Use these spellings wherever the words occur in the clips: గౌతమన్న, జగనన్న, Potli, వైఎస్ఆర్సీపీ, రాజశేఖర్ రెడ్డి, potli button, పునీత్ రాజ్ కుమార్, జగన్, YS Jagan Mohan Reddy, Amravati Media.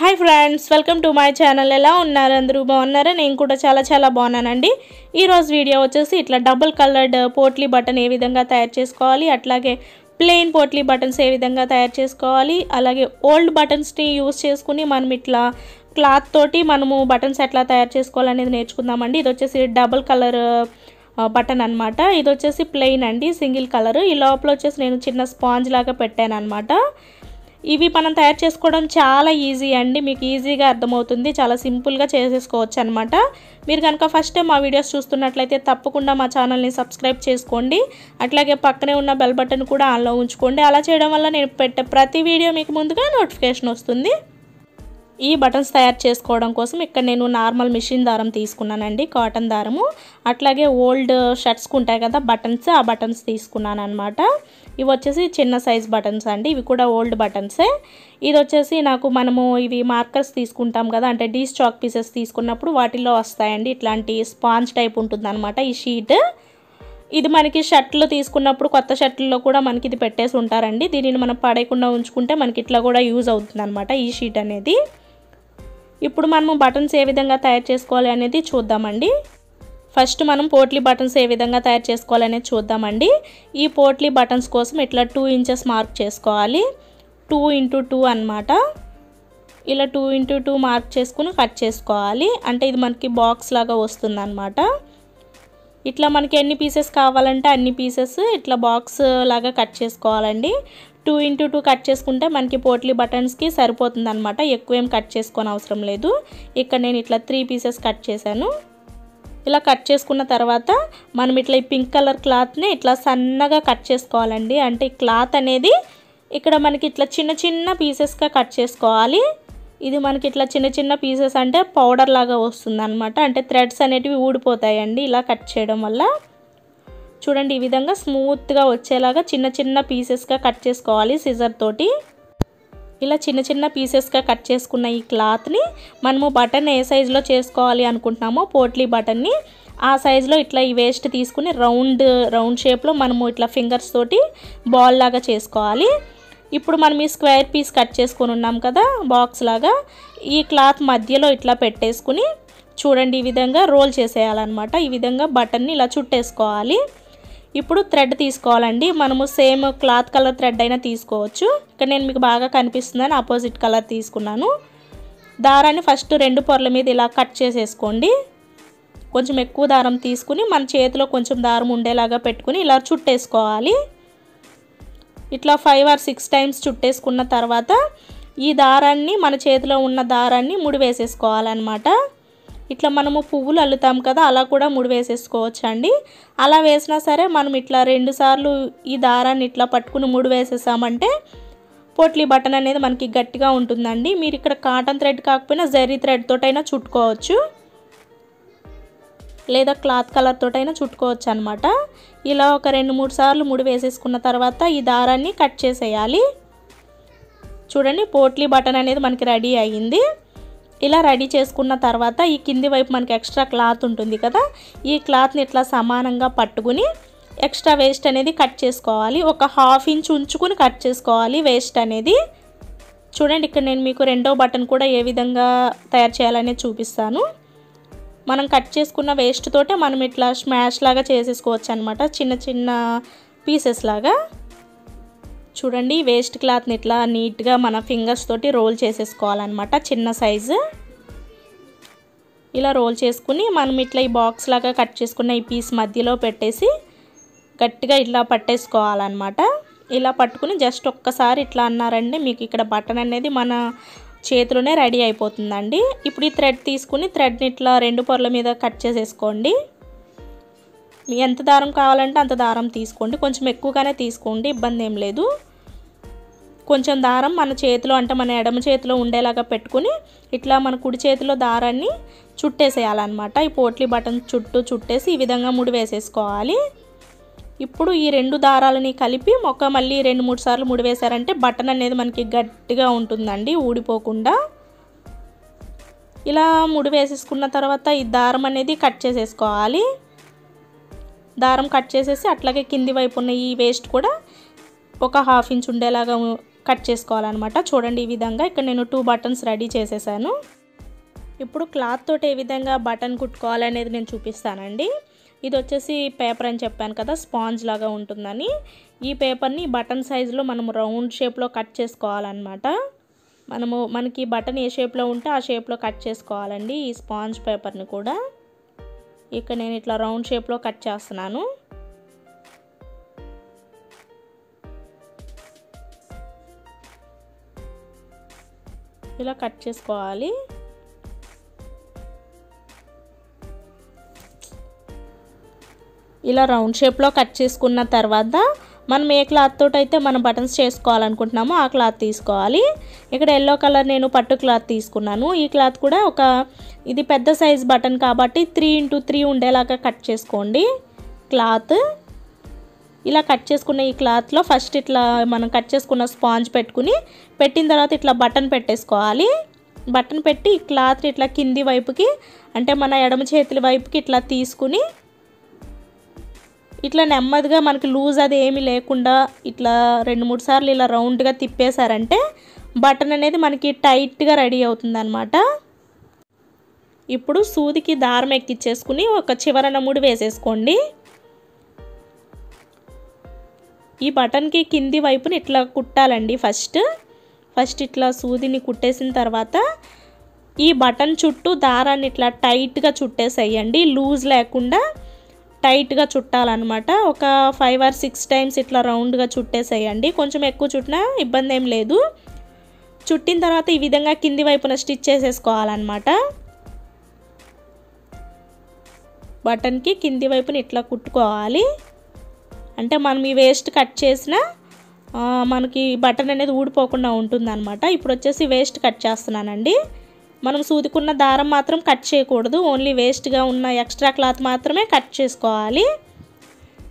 Hi friends, welcome to my channel. Ela unnaru andaru baagunnara nenu kuda chala baagunanandi. Ee roju video vachesi itla double colored potli button e vidhanga tayaru cheskovali atlage plain potli buttons e vidhanga tayaru cheskovali alage old buttons ni use cheskuni manam itla cloth toti manamu buttons etla tayaru cheskoval anedi nerchukundamandi. Idu vachesi double color button anamata. Idu vachesi plain andi single color. Ee lopla vachesi nenu chinna sponge laga pettanu anamata. ఇవి మనం తయారు చేసుకోవడం చాలా easy అండి, మీకు ఈజీగా అర్థమవుతుంది, చాలా సింపుల్గా చేసేసుకోవచ్చు అన్నమాట. మీరు కనుక ఫస్ట్ టైం మా వీడియోస్ చూస్తున్నట్లయితే తప్పకుండా మా ఛానల్ని సబ్స్క్రైబ్ చేసుకోండి, అట్లాగే పక్కనే ఉన్న బెల్ బటన్ కూడా ఆన్లో ఉంచుకోండి. అలా చేయడం వల్ల నేను పెట్టే ప్రతి వీడియో మీకు ముందుగా నోటిఫికేషన్ వస్తుంది. ఈ బటన్స్ తయారు చేసుకోవడం కోసం ఇక్కడ నేను నార్మల్ మిషన్ దారం తీసుకున్నానండి, కాటన్ దారము. అట్లాగే ఓల్డ్ షర్ట్స్కి ఉంటాయి కదా బటన్స్, ఆ బటన్స్ తీసుకున్నాను అనమాట. ఇవి వచ్చేసి చిన్న సైజ్ బటన్స్ అండి, ఇవి కూడా ఓల్డ్ బటన్సే. ఇది వచ్చేసి నాకు మనము ఇవి మార్కర్స్ తీసుకుంటాం కదా, అంటే డీ స్టాక్ పీసెస్ తీసుకున్నప్పుడు వాటిల్లో వస్తాయండి, ఇట్లాంటి స్పాంజ్ టైప్ ఉంటుందన్నమాట ఈ షీట్. ఇది మనకి షర్ట్లు తీసుకున్నప్పుడు కొత్త షర్ట్లలో కూడా మనకి ఇది పెట్టేసి ఉంటారండి, దీనిని మనం పడేయకుండా ఉంచుకుంటే మనకి ఇట్లా కూడా యూజ్ అవుతుంది ఈ షీట్ అనేది. ఇప్పుడు మనము బటన్స్ ఏ విధంగా తయారు చేసుకోవాలి అనేది చూద్దామండి. ఫస్ట్ మనం పోట్లీ బటన్స్ ఏ విధంగా తయారు చేసుకోవాలి అనేది చూద్దామండి. ఈ పోట్లీ బటన్స్ కోసం ఇట్లా 2 ఇంచెస్ మార్క్ చేసుకోవాలి, 2x2 అన్నమాట. ఇలా 2x2 మార్క్ చేసుకుని కట్ చేసుకోవాలి, అంటే ఇది మనకి బాక్స్ లాగా వస్తుందన్నమాట. ఇట్లా మనకి ఎన్ని పీసెస్ కావాలంటే అన్ని పీసెస్ ఇట్లా బాక్స్ లాగా కట్ చేసుకోవాలండి. 2x2 కట్ చేసుకుంటే మనకి పోట్లీ బటన్స్కి సరిపోతుంది అనమాట, ఎక్కువేం కట్ చేసుకోని అవసరం లేదు. ఇక్కడ నేను ఇట్లా 3 పీసెస్ కట్ చేశాను. ఇలా కట్ చేసుకున్న తర్వాత మనం ఇట్లా ఈ పింక్ కలర్ క్లాత్ని ఇట్లా సన్నగా కట్ చేసుకోవాలండి, అంటే ఈ క్లాత్ అనేది ఇక్కడ మనకి ఇట్లా చిన్న చిన్న పీసెస్గా కట్ చేసుకోవాలి. ఇది మనకి ఇట్లా చిన్న చిన్న పీసెస్ అంటే పౌడర్ లాగా వస్తుంది అనమాట, అంటే థ్రెడ్స్ అనేటివి ఊడిపోతాయండి ఇలా కట్ చేయడం వల్ల. చూడండి ఈ విధంగా స్మూత్గా వచ్చేలాగా చిన్న చిన్న పీసెస్గా కట్ చేసుకోవాలి సిజర్ తోటి. ఇలా చిన్న చిన్న పీసెస్గా కట్ చేసుకున్న ఈ క్లాత్ని మనము బటన్ ఏ సైజులో చేసుకోవాలి అనుకుంటున్నామో పోట్లీ బటన్ని ఆ సైజులో ఇట్లా ఈ వేస్ట్ తీసుకుని రౌండ్ షేప్లో మనము ఇట్లా ఫింగర్స్ తోటి బాల్ లాగా చేసుకోవాలి. ఇప్పుడు మనం ఈ స్క్వేర్ పీస్ కట్ చేసుకొని ఉన్నాం కదా బాక్స్ లాగా, ఈ క్లాత్ మధ్యలో ఇట్లా పెట్టేసుకుని చూడండి ఈ విధంగా రోల్ చేసేయాలన్నమాట. ఈ విధంగా బటన్ని ఇలా చుట్టేసుకోవాలి. ఇప్పుడు థ్రెడ్ తీసుకోవాలండి, మనము సేమ్ క్లాత్ కలర్ థ్రెడ్ అయినా తీసుకోవచ్చు. ఇక్కడ నేను మీకు బాగా కనిపిస్తుందని ఆపోజిట్ కలర్ తీసుకున్నాను. దారాన్ని ఫస్ట్ 2 పొరల మీద ఇలా కట్ చేసేసుకోండి, కొంచెం ఎక్కువ దారం తీసుకుని మన చేతిలో కొంచెం దారం ఉండేలాగా పెట్టుకుని ఇలా చుట్టేసుకోవాలి. ఇట్లా 5 or 6 టైమ్స్ చుట్టేసుకున్న తర్వాత ఈ దారాన్ని మన చేతిలో ఉన్న దారాన్ని ముడి వేసేసుకోవాలన్నమాట. ఇట్లా మనము పువ్వులు అల్లుతాం కదా అలా కూడా ముడి వేసేసుకోవచ్చు అండి. అలా వేసినా సరే మనం ఇట్లా 2 సార్లు ఈ దారాన్ని ఇట్లా పట్టుకుని ముడి వేసేసామంటే పోట్లీ బటన్ అనేది మనకి గట్టిగా ఉంటుందండి. మీరు ఇక్కడ కాటన్ థ్రెడ్ కాకపోయినా జరీ థ్రెడ్ తోటైనా చుట్టుకోవచ్చు, లేదా క్లాత్ కలర్ తోటైనా చుట్టుకోవచ్చు అనమాట. ఇలా ఒక 2-3 సార్లు ముడి వేసేసుకున్న తర్వాత ఈ దారాన్ని కట్ చేసేయాలి. చూడండి పోట్లీ బటన్ అనేది మనకి రెడీ అయ్యింది. ఇలా రెడీ చేసుకున్న తర్వాత ఈ కింది వైపు మనకి ఎక్స్ట్రా క్లాత్ ఉంటుంది కదా, ఈ క్లాత్ని ఇట్లా సమానంగా పట్టుకుని ఎక్స్ట్రా వేస్ట్ అనేది కట్ చేసుకోవాలి. ఒక 1/2 ఇంచ్ ఉంచుకుని కట్ చేసుకోవాలి వేస్ట్ అనేది. చూడండి ఇక్కడ నేను మీకు 2వ బటన్ కూడా ఏ విధంగా తయారు చేయాలనే చూపిస్తాను. మనం కట్ చేసుకున్న వేస్ట్ తోటే మనం ఇట్లా స్మాష్ లాగా చేసేసుకోవచ్చు అనమాట, చిన్న చిన్న పీసెస్ లాగా. చూడండి వేస్ట్ క్లాత్ని ఇట్లా నీట్గా మన ఫింగర్స్ తోటి రోల్ చేసేసుకోవాలన్నమాట, చిన్న సైజు. ఇలా రోల్ చేసుకుని మనం ఇట్లా ఈ బాక్స్ లాగా కట్ చేసుకున్న ఈ పీస్ మధ్యలో పెట్టేసి గట్టిగా ఇట్లా పట్టేసుకోవాలన్నమాట. ఇలా పట్టుకుని జస్ట్ ఒక్కసారి ఇట్లా అన్నారండి, మీకు ఇక్కడ బటన్ అనేది మన చేతిలోనే రెడీ అయిపోతుందండి. ఇప్పుడు ఈ థ్రెడ్ తీసుకుని థ్రెడ్ని ఇట్లా 2 పొరల మీద కట్ చేసేసుకోండి. మీ ఎంత దారం కావాలంటే అంత దారం తీసుకోండి, కొంచెం ఎక్కువగానే తీసుకోండి, ఇబ్బంది ఏం లేదు. కొంచెం దారం మన చేతిలో అంటే మన ఎడమ చేతిలో ఉండేలాగా పెట్టుకుని ఇట్లా మన కుడి చేతిలో దారాన్ని చుట్టేసేయాలన్నమాట. ఈ పోట్లీ బటన్ చుట్టూ చుట్టేసి ఈ విధంగా ముడి వేసేసుకోవాలి. ఇప్పుడు ఈ 2 దారాలని కలిపి మొక్క మళ్ళీ 2-3 సార్లు ముడి వేశారంటే బటన్ అనేది మనకి గట్టిగా ఉంటుందండి, ఊడిపోకుండా. ఇలా ముడి వేసేసుకున్న తర్వాత ఈ దారం అనేది కట్ చేసేసుకోవాలి. దారం కట్ చేసేసి అట్లాగే కింది వైపు ఉన్న ఈ వేస్ట్ కూడా ఒక 1/2 ఇంచ్ ఉండేలాగా కట్ చేసుకోవాలన్నమాట. చూడండి ఈ విధంగా ఇక్కడ నేను 2 బటన్స్ రెడీ చేసేసాను. ఇప్పుడు క్లాత్ తోటి ఏ విధంగా బటన్ కుట్టుకోవాలనేది నేను చూపిస్తానండి. ఇది వచ్చేసి పేపర్ అని చెప్పాను కదా, స్పాంజ్ లాగా ఉంటుందని. ఈ పేపర్ని బటన్ సైజులో మనం రౌండ్ షేప్లో కట్ చేసుకోవాలన్నమాట. మనకి బటన్ ఏ షేప్లో ఉంటే ఆ షేప్లో కట్ చేసుకోవాలండి ఈ స్పాంజ్ పేపర్ని కూడా. ఇక్కడ నేను ఇట్లా రౌండ్ షేప్లో కట్ చేస్తున్నాను. ఇలా కట్ చేసుకోవాలి. ఇలా రౌండ్ షేప్లో కట్ చేసుకున్న తర్వాత మనం ఏ క్లాత్ తోటి అయితే మనం బటన్స్ చేసుకోవాలనుకుంటున్నామో ఆ క్లాత్ తీసుకోవాలి. ఇక్కడ ఎల్లో కలర్ నేను పట్టు క్లాత్ తీసుకున్నాను. ఈ క్లాత్ కూడా ఇది పెద్ద సైజ్ బటన్ కాబట్టి 3x3 ఉండేలాగా కట్ చేసుకోండి క్లాత్. ఇలా కట్ చేసుకున్న ఈ క్లాత్లో ఫస్ట్ ఇట్లా మనం కట్ చేసుకున్న స్పాంజ్ పెట్టిన తర్వాత ఇట్లా బటన్ పెట్టేసుకోవాలి. బటన్ పెట్టి ఈ క్లాత్ ఇట్లా కింది వైపుకి అంటే మన ఎడమ చేతుల వైపుకి ఇట్లా తీసుకుని ఇట్లా నెమ్మదిగా మనకి లూజ్ అది ఏమీ లేకుండా ఇట్లా 2-3 సార్లు ఇలా రౌండ్గా తిప్పేశారంటే బటన్ అనేది మనకి టైట్గా రెడీ అవుతుంది అనమాట. ఇప్పుడు సూదికి దారం ఎక్కిచ్చేసుకుని ఒక చివరన ముడి వేసేసుకోండి. ఈ బటన్కి కింది వైపుని ఇట్లా కుట్టాలండి. ఫస్ట్ ఇట్లా సూదిని కుట్టేసిన తర్వాత ఈ బటన్ చుట్టూ దారాన్ని ఇట్లా టైట్గా చుట్టేసేయండి. లూజ్ లేకుండా టైట్గా చుట్టాలన్నమాట. ఒక 5 or 6 times ఇట్లా రౌండ్గా చుట్టేసేయండి. కొంచెం ఎక్కువ చుట్టినా ఇబ్బంది ఏం లేదు. చుట్టిన తర్వాత ఈ విధంగా కింది వైపున స్టిచ్ చేసేసుకోవాలన్నమాట. బటన్కి కింది వైపున ఇట్లా కుట్టుకోవాలి. అంటే మనం ఈ వేస్ట్ కట్ చేసిన మనకి బటన్ అనేది ఊడిపోకుండా ఉంటుందన్నమాట. ఇప్పుడు వచ్చేసి వేస్ట్ కట్ చేస్తున్నానండి. మనం సూదికున్న దారం మాత్రం కట్ చేయకూడదు. ఓన్లీ వేస్ట్గా ఉన్న ఎక్స్ట్రా క్లాత్ మాత్రమే కట్ చేసుకోవాలి.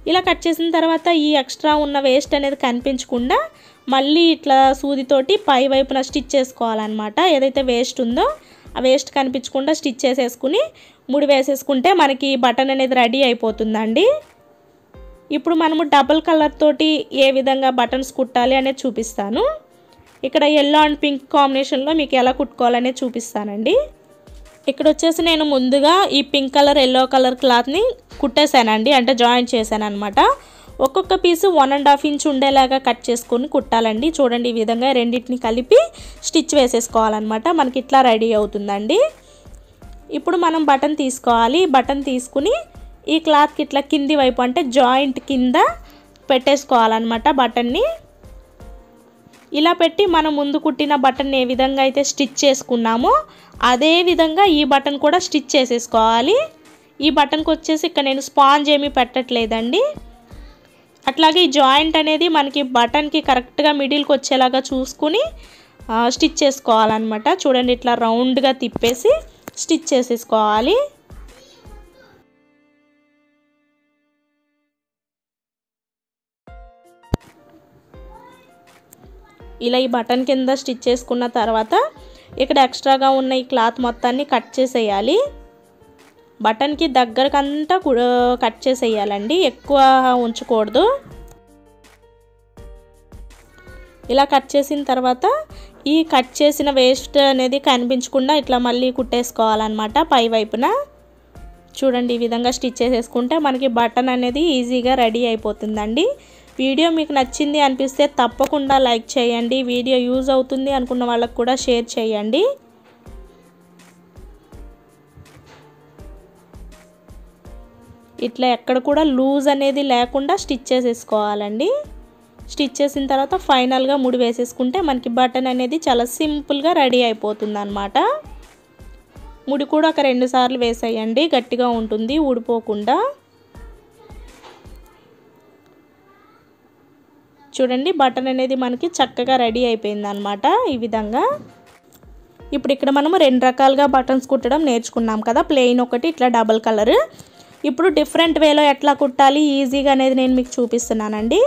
ఇలా కట్ చేసిన తర్వాత ఈ ఎక్స్ట్రా ఉన్న వేస్ట్ అనేది కనిపించకుండా మళ్ళీ ఇట్లా సూదితోటి పై వైపున స్టిచ్ చేసుకోవాలన్నమాట. ఏదైతే వేస్ట్ ఉందో ఆ వేస్ట్ కనిపించకుండా స్టిచ్ చేసేసుకుని ముడి వేసేసుకుంటే మనకి బటన్ అనేది రెడీ అయిపోతుందండి. ఇప్పుడు మనము డబల్ కలర్ తోటి ఏ విధంగా బటన్స్ కుట్టాలి అనేది చూపిస్తాను. ఇక్కడ ఎల్లో అండ్ పింక్ కాంబినేషన్లో మీకు ఎలా కుట్టుకోవాలనే చూపిస్తానండి. ఇక్కడ వచ్చేసి నేను ముందుగా ఈ పింక్ కలర్ ఎల్లో కలర్ క్లాత్ని కుట్టేశానండి, అంటే జాయింట్ చేశాను అనమాట. ఒక్కొక్క పీసు 1.5 ఇంచ్ ఉండేలాగా కట్ చేసుకొని కుట్టాలండి. చూడండి ఈ విధంగా రెండింటిని కలిపి స్టిచ్ వేసేసుకోవాలన్నమాట. మనకి ఇట్లా రెడీ అవుతుందండి. ఇప్పుడు మనం బటన్ తీసుకోవాలి. బటన్ తీసుకుని ఈ క్లాత్కి ఇట్లా కింది వైపు అంటే జాయింట్ కింద పెట్టేసుకోవాలన్నమాట బటన్ని. ఇలా పెట్టి మనం ముందు కుట్టిన బటన్ ఏ విధంగా అయితే స్టిచ్ చేసుకున్నామో అదే విధంగా ఈ బటన్ కూడా స్టిచ్ చేసేసుకోవాలి. ఈ బటన్కి వచ్చేసి ఇక్కడ నేను స్పాంజ్ ఏమీ పెట్టట్లేదండి. అట్లాగే ఈ జాయింట్ అనేది మనకి బటన్కి కరెక్ట్గా మిడిల్కి వచ్చేలాగా చూసుకుని స్టిచ్ చేసుకోవాలన్నమాట. చూడండి ఇట్లా రౌండ్గా తిప్పేసి స్టిచ్ చేసేసుకోవాలి. ఇలా ఈ బటన్ కింద స్టిచ్ చేసుకున్న తర్వాత ఇక్కడ ఎక్స్ట్రాగా ఉన్న ఈ క్లాత్ మొత్తాన్ని కట్ చేసేయాలి. బటన్కి దగ్గరకంతా కట్ చేసేయాలండి, ఎక్కువ ఉంచకూడదు. ఇలా కట్ చేసిన తర్వాత ఈ కట్ చేసిన వేస్ట్ అనేది కనిపించకుండా ఇట్లా మళ్ళీ కుట్టేసుకోవాలన్నమాట పై వైపున. చూడండి ఈ విధంగా స్టిచ్ చేసేసుకుంటే మనకి బటన్ అనేది ఈజీగా రెడీ అయిపోతుందండి. వీడియో మీకు నచ్చింది అనిపిస్తే తప్పకుండా లైక్ చేయండి. వీడియో యూజ్ అవుతుంది అనుకున్న వాళ్ళకు కూడా షేర్ చేయండి. ఇట్లా ఎక్కడ కూడా లూజ్ అనేది లేకుండా స్టిచ్ చేసేసుకోవాలండి. స్టిచ్ చేసిన తర్వాత ఫైనల్గా ముడి వేసేసుకుంటే మనకి బటన్ అనేది చాలా సింపుల్గా రెడీ అయిపోతుంది అన్నమాట. ముడి కూడా ఒక 2 సార్లు వేసేయండి, గట్టిగా ఉంటుంది ఊడిపోకుండా. చూడండి బటన్ అనేది మనకి చక్కగా రెడీ అయిపోయింది అన్నమాట ఈ విధంగా. ఇప్పుడు ఇక్కడ మనము 2 రకాలుగా బటన్స్ కుట్టడం నేర్చుకున్నాం కదా, ప్లెయిన్ ఒకటి, ఇట్లా డబల్ కలర్. ఇప్పుడు డిఫరెంట్ వేలో ఎట్లా కుట్టాలి ఈజీగా అనేది నేను మీకు చూపిస్తున్నానండి.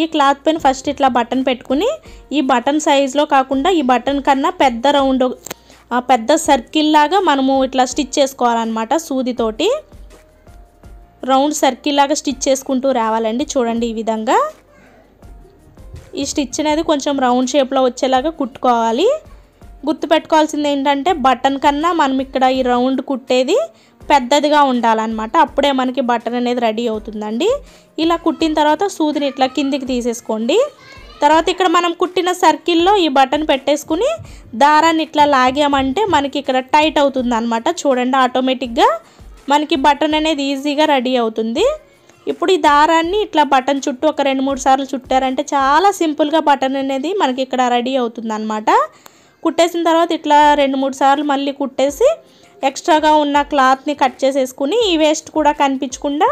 ఈ క్లాత్ పైన ఫస్ట్ ఇట్లా బటన్ పెట్టుకుని ఈ బటన్ సైజులో కాకుండా ఈ బటన్ కన్నా పెద్ద రౌండ్ పెద్ద సర్కిల్ లాగా మనము ఇట్లా స్టిచ్ చేసుకోవాలన్నమాట. సూదితోటి రౌండ్ సర్కిల్ లాగా స్టిచ్ చేసుకుంటూ రావాలండి. చూడండి ఈ విధంగా ఈ స్టిచ్ అనేది కొంచెం రౌండ్ షేప్లో వచ్చేలాగా కుట్టుకోవాలి. గుర్తుపెట్టుకోవాల్సింది ఏంటంటే బటన్ కన్నా మనం ఇక్కడ ఈ రౌండ్ కుట్టేది పెద్దదిగా ఉండాలన్నమాట. అప్పుడే మనకి బటన్ అనేది రెడీ అవుతుందండి. ఇలా కుట్టిన తర్వాత సూదిని ఇట్లా కిందికి తీసేసుకోండి. తర్వాత ఇక్కడ మనం కుట్టిన సర్కిల్లో ఈ బటన్ పెట్టేసుకుని దారాన్ని ఇట్లా లాగామంటే మనకి ఇక్కడ టైట్ అవుతుంది అనమాట. చూడండి, ఆటోమేటిక్గా మనకి బటన్ అనేది ఈజీగా రెడీ అవుతుంది. ఇప్పుడు ఈ దారాన్ని ఇట్లా బటన్ చుట్టూ ఒక 2-3 సార్లు చుట్టారంటే చాలా సింపుల్గా బటన్ అనేది మనకి ఇక్కడ రెడీ అవుతుంది అనమాట. కుట్టేసిన తర్వాత ఇట్లా 2-3 సార్లు మళ్ళీ కుట్టేసి ఎక్స్ట్రాగా ఉన్న క్లాత్ని కట్ చేసేసుకుని ఈ వేస్ట్ కూడా కనిపించకుండా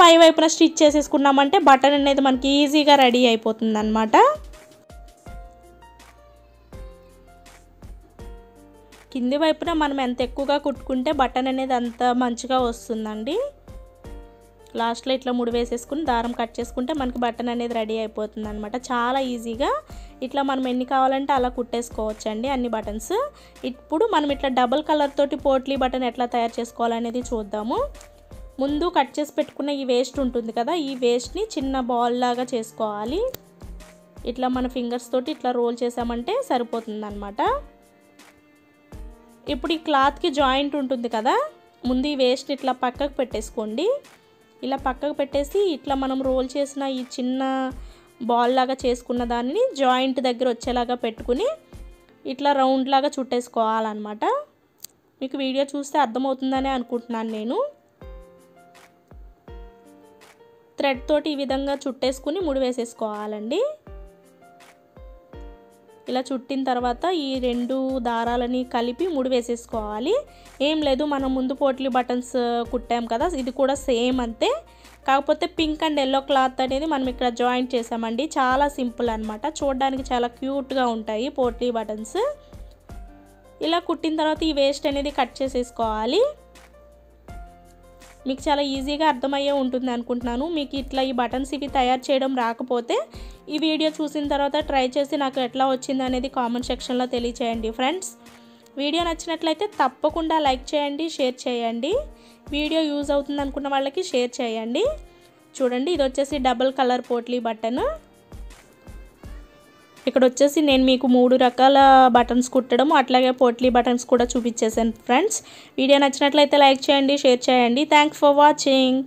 పై వైపున స్టిచ్ చేసేసుకున్నామంటే బటన్ అనేది మనకి ఈజీగా రెడీ అయిపోతుంది అనమాట. కింది వైపున మనం ఎంత ఎక్కువగా కుట్టుకుంటే బటన్ అనేది అంత మంచిగా వస్తుందండి. లాస్ట్లో ఇట్లా ముడి వేసేసుకుని దారం కట్ చేసుకుంటే మనకి బటన్ అనేది రెడీ అయిపోతుంది అనమాట. చాలా ఈజీగా ఇట్లా మనం ఎన్ని కావాలంటే అలా కుట్టేసుకోవచ్చండి అన్ని బటన్స్. ఇప్పుడు మనం ఇట్లా డబుల్ కలర్ తోటి పోట్లీ బటన్ ఎట్లా తయారు చేసుకోవాలనేది చూద్దాము. ముందు కట్ చేసి పెట్టుకున్న ఈ వేస్ట్ ఉంటుంది కదా, ఈ వేస్ట్ని చిన్న బాల్ లాగా చేసుకోవాలి. ఇట్లా మన ఫింగర్స్ తోటి ఇట్లా రోల్ చేసామంటే సరిపోతుంది అనమాట. ఇప్పుడు ఈ క్లాత్కి జాయింట్ ఉంటుంది కదా, ముందు ఈ వేస్ట్ని ఇట్లా పక్కకు పెట్టేసుకోండి. ఇలా పక్కకు పెట్టేసి ఇట్లా మనం రోల్ చేసిన ఈ చిన్న బాల్ లాగా చేసుకున్న దాన్ని జాయింట్ దగ్గర వచ్చేలాగా పెట్టుకుని ఇట్లా రౌండ్ లాగా చుట్టేసుకోవాలన్నమాట. మీకు వీడియో చూస్తే అర్థమవుతుందని అనుకుంటున్నాను నేను. థ్రెడ్ తోటి ఈ విధంగా చుట్టేసుకుని ముడి వేసేసుకోవాలండి. ఇలా చుట్టిన తర్వాత ఈ 2 దారాలని కలిపి ముడి వేసేసుకోవాలి. ఏం లేదు, మనం ముందు పోట్లీ బటన్స్ కుట్టాం కదా, ఇది కూడా సేమ్ అంతే. కాకపోతే పింక్ అండ్ ఎల్లో క్లాత్ అనేది మనం ఇక్కడ జాయింట్ చేసామండి. చాలా సింపుల్ అనమాట. చూడడానికి చాలా క్యూట్గా ఉంటాయి పోట్లీ బటన్స్. ఇలా కుట్టిన తర్వాత ఈ వేస్ట్ అనేది కట్ చేసేసుకోవాలి. మీకు చాలా ఈజీగా అర్థమయ్యే ఉంటుంది అనుకుంటున్నాను. మీకు ఇట్లా ఈ బటన్స్ ఇవి తయారు చేయడం రాకపోతే ఈ వీడియో చూసిన తర్వాత ట్రై చేసి నాకు ఎట్లా వచ్చింది అనేది కామెంట్ సెక్షన్లో తెలియచేయండి ఫ్రెండ్స్. వీడియో నచ్చినట్లయితే తప్పకుండా లైక్ చేయండి, షేర్ చేయండి. వీడియో యూజ్ అవుతుంది అనుకున్న వాళ్ళకి షేర్ చేయండి. చూడండి, ఇది వచ్చేసి డబుల్ కలర్ పోట్లీ బటన్. ఇక్కడ వచ్చేసి నేను మీకు 3 రకాల బటన్స్ కుట్టడం అట్లాగే పోట్లీ బటన్స్ కూడా చూపించేసాను ఫ్రెండ్స్. వీడియో నచ్చినట్లయితే లైక్ చేయండి, షేర్ చేయండి. Thanks for watching.